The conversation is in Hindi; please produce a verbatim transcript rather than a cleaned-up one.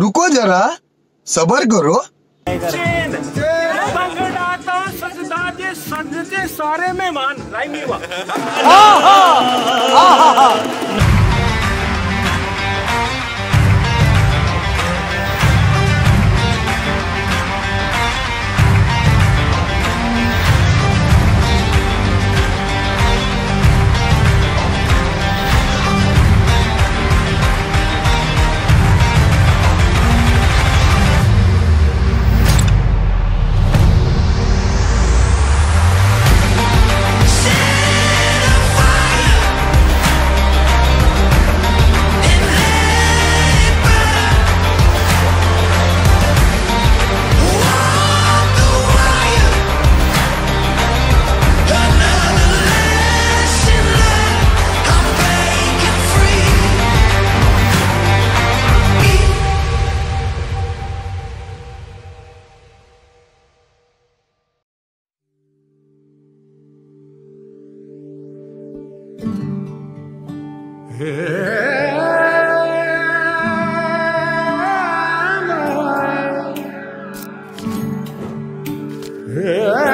रुको जरा, सबर करो। सजते सारे मेहमान लाइव नहीं हुआ। आहा, आहा, आहा। Yeah.